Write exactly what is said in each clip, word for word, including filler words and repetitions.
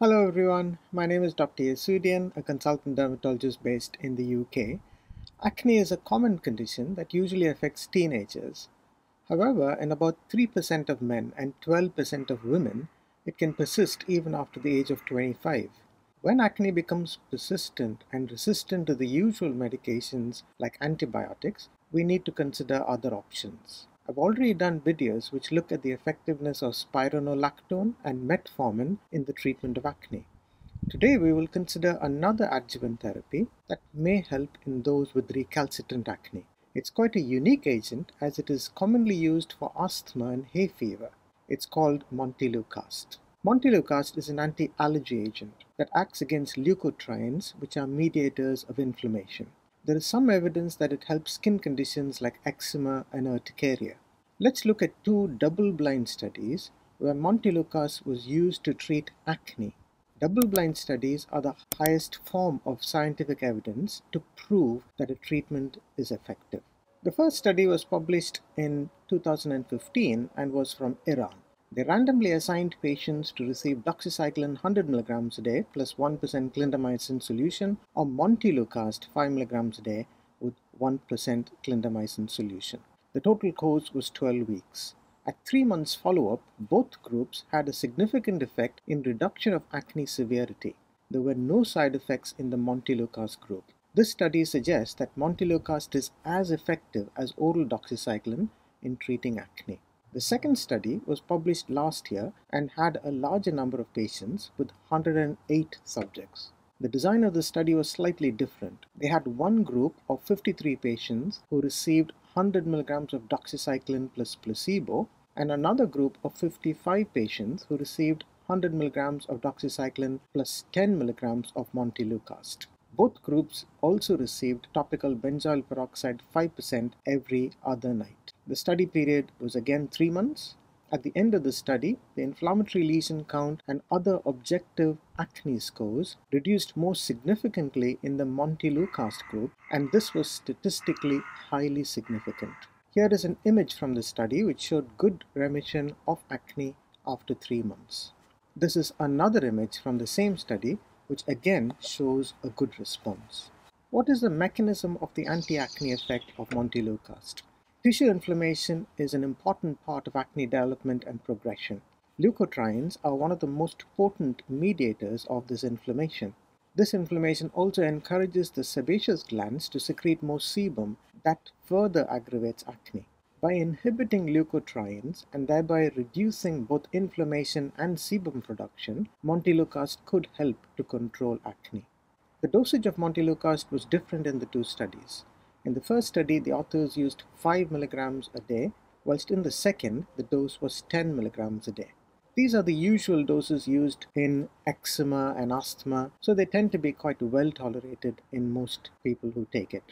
Hello everyone, my name is Doctor Yesudian, a consultant dermatologist based in the U K. Acne is a common condition that usually affects teenagers. However, in about three percent of men and twelve percent of women, it can persist even after the age of twenty-five. When acne becomes persistent and resistant to the usual medications like antibiotics, we need to consider other options. I've already done videos which look at the effectiveness of spironolactone and metformin in the treatment of acne. Today we will consider another adjuvant therapy that may help in those with recalcitrant acne. It's quite a unique agent as it is commonly used for asthma and hay fever. It's called Montelukast. Montelukast is an anti-allergy agent that acts against leukotrienes, which are mediators of inflammation. There is some evidence that it helps skin conditions like eczema and urticaria. Let's look at two double-blind studies where Montelukast was used to treat acne. Double-blind studies are the highest form of scientific evidence to prove that a treatment is effective. The first study was published in two thousand fifteen and was from Iran. They randomly assigned patients to receive doxycycline one hundred milligrams a day plus one percent clindamycin solution or Montelukast five milligrams a day with one percent clindamycin solution. The total course was twelve weeks. At three months follow-up, both groups had a significant effect in reduction of acne severity. There were no side effects in the Montelukast group. This study suggests that Montelukast is as effective as oral doxycycline in treating acne. The second study was published last year and had a larger number of patients with one hundred eight subjects. The design of the study was slightly different. They had one group of fifty-three patients who received one hundred milligrams of doxycycline plus placebo and another group of fifty-five patients who received one hundred milligrams of doxycycline plus ten milligrams of Montelukast. Both groups also received topical benzoyl peroxide five percent every other night. The study period was again three months. At the end of the study, the inflammatory lesion count and other objective acne scores reduced more significantly in the Montelukast group, and this was statistically highly significant. Here is an image from the study which showed good remission of acne after three months. This is another image from the same study which again shows a good response. What is the mechanism of the anti-acne effect of Montelukast? Tissue inflammation is an important part of acne development and progression. Leukotrienes are one of the most potent mediators of this inflammation. This inflammation also encourages the sebaceous glands to secrete more sebum that further aggravates acne. By inhibiting leukotrienes and thereby reducing both inflammation and sebum production, Montelukast could help to control acne. The dosage of Montelukast was different in the two studies. In the first study, the authors used five milligrams a day, whilst in the second, the dose was ten milligrams a day. These are the usual doses used in eczema and asthma, so they tend to be quite well tolerated in most people who take it.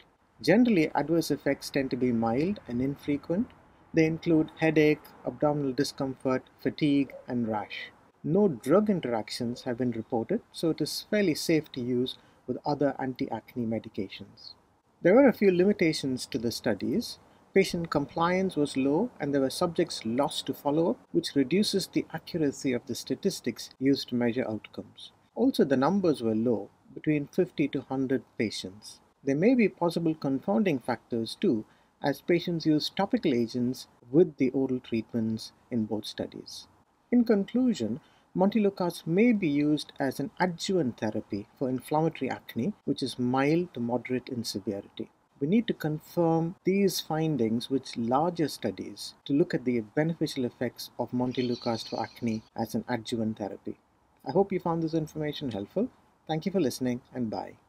Generally, adverse effects tend to be mild and infrequent. They include headache, abdominal discomfort, fatigue, and rash. No drug interactions have been reported, so it is fairly safe to use with other anti-acne medications. There were a few limitations to the studies. Patient compliance was low and there were subjects lost to follow-up, which reduces the accuracy of the statistics used to measure outcomes. Also, the numbers were low, between fifty to one hundred patients. There may be possible confounding factors too, as patients use topical agents with the oral treatments in both studies. In conclusion, Montelukast may be used as an adjuvant therapy for inflammatory acne, which is mild to moderate in severity. We need to confirm these findings with larger studies to look at the beneficial effects of Montelukast for acne as an adjuvant therapy. I hope you found this information helpful. Thank you for listening, and bye.